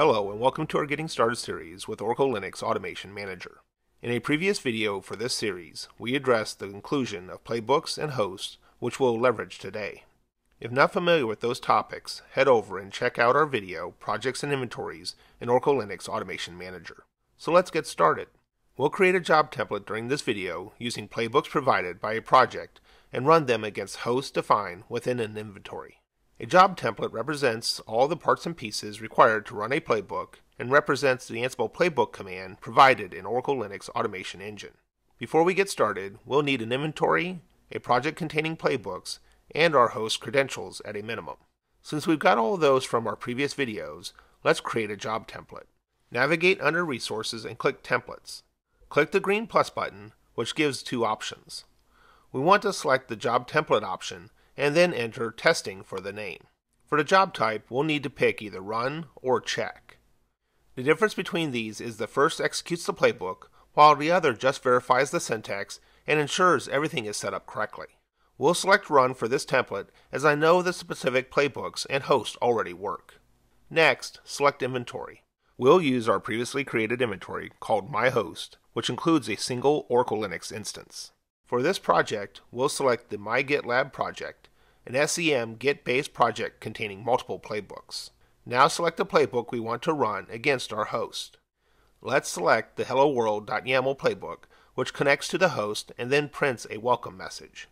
Hello and welcome to our Getting Started series with Oracle Linux Automation Manager. In a previous video for this series, we addressed the inclusion of playbooks and hosts, which we'll leverage today. If not familiar with those topics, head over and check out our video, Projects and Inventories in Oracle Linux Automation Manager. So let's get started. We'll create a job template during this video using playbooks provided by a project and run them against hosts defined within an inventory. A job template represents all the parts and pieces required to run a playbook and represents the Ansible playbook command provided in Oracle Linux Automation Engine. Before we get started, we'll need an inventory, a project containing playbooks, and our host credentials at a minimum. Since we've got all of those from our previous videos, let's create a job template. Navigate under Resources and click Templates. Click the green plus button, which gives two options. We want to select the job template option and then enter testing for the name. For the job type, we'll need to pick either run or check. The difference between these is the first executes the playbook, while the other just verifies the syntax and ensures everything is set up correctly. We'll select run for this template as I know the specific playbooks and hosts already work. Next, select inventory. We'll use our previously created inventory called MyHost, which includes a single Oracle Linux instance. For this project, we'll select the My GitLab project, an SEM Git-based project containing multiple playbooks. Now select the playbook we want to run against our host. Let's select the hello world.yaml playbook, which connects to the host and then prints a welcome message.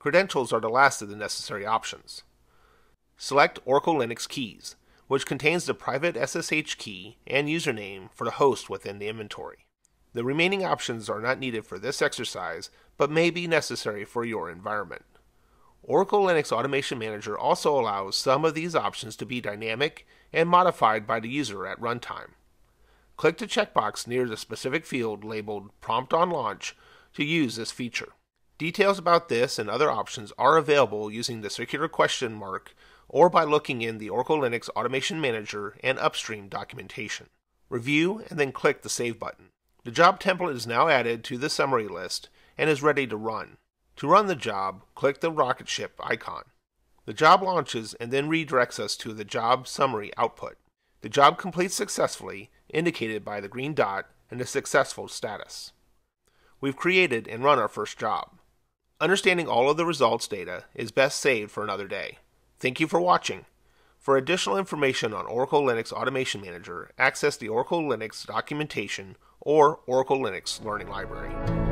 Credentials are the last of the necessary options. Select Oracle Linux Keys, which contains the private SSH key and username for the host within the inventory. The remaining options are not needed for this exercise, but may be necessary for your environment. Oracle Linux Automation Manager also allows some of these options to be dynamic and modified by the user at runtime. Click the checkbox near the specific field labeled Prompt on Launch to use this feature. Details about this and other options are available using the circular question mark or by looking in the Oracle Linux Automation Manager and upstream documentation. Review and then click the Save button. The job template is now added to the summary list and is ready to run. To run the job, click the rocket ship icon. The job launches and then redirects us to the job summary output. The job completes successfully, indicated by the green dot and the successful status. We've created and run our first job. Understanding all of the results data is best saved for another day. Thank you for watching. For additional information on Oracle Linux Automation Manager, access the Oracle Linux documentation or Oracle Linux Learning Library.